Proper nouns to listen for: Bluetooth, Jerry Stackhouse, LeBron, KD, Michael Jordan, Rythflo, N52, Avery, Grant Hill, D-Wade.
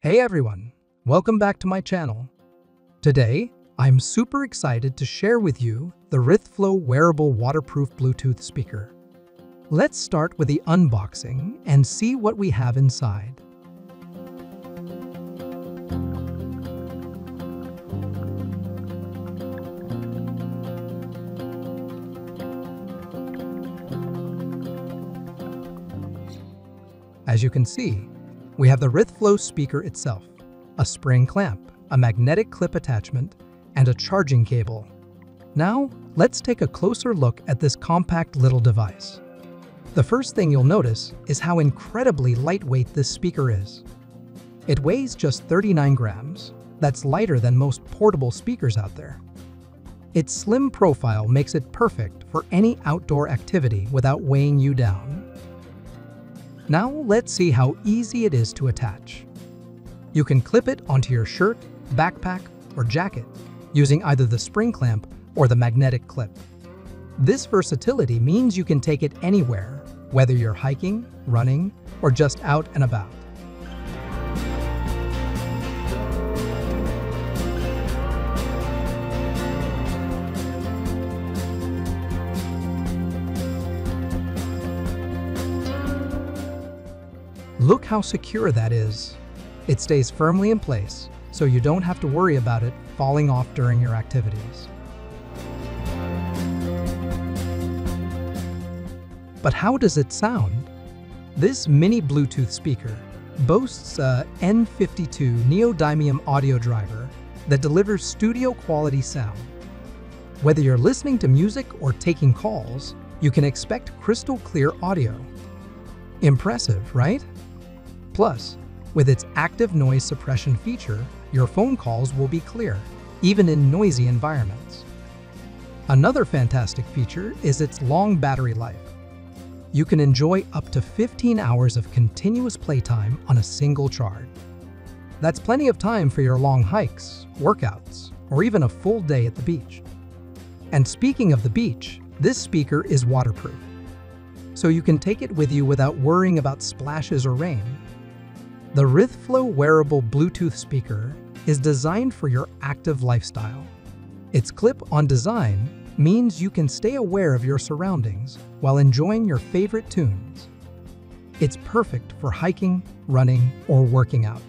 Hey everyone, welcome back to my channel. Today, I'm super excited to share with you the Rythflo Wearable Waterproof Bluetooth Speaker. Let's start with the unboxing and see what we have inside. As you can see, we have the Rythflo speaker itself, a spring clamp, a magnetic clip attachment, and a charging cable. Now, let's take a closer look at this compact little device. The first thing you'll notice is how incredibly lightweight this speaker is. It weighs just 39 grams. That's lighter than most portable speakers out there. Its slim profile makes it perfect for any outdoor activity without weighing you down. Now let's see how easy it is to attach. You can clip it onto your shirt, backpack, or jacket using either the spring clamp or the magnetic clip. This versatility means you can take it anywhere, whether you're hiking, running, or just out and about. Look how secure that is. It stays firmly in place, so you don't have to worry about it falling off during your activities. But how does it sound? This mini Bluetooth speaker boasts a N52 neodymium audio driver that delivers studio-quality sound. Whether you're listening to music or taking calls, you can expect crystal-clear audio. Impressive, right? Plus, with its active noise suppression feature, your phone calls will be clear, even in noisy environments. Another fantastic feature is its long battery life. You can enjoy up to 15 hours of continuous playtime on a single charge. That's plenty of time for your long hikes, workouts, or even a full day at the beach. And speaking of the beach, this speaker is waterproof, so you can take it with you without worrying about splashes or rain. The Rythflo Wearable Bluetooth Speaker is designed for your active lifestyle. Its clip-on design means you can stay aware of your surroundings while enjoying your favorite tunes. It's perfect for hiking, running, or working out.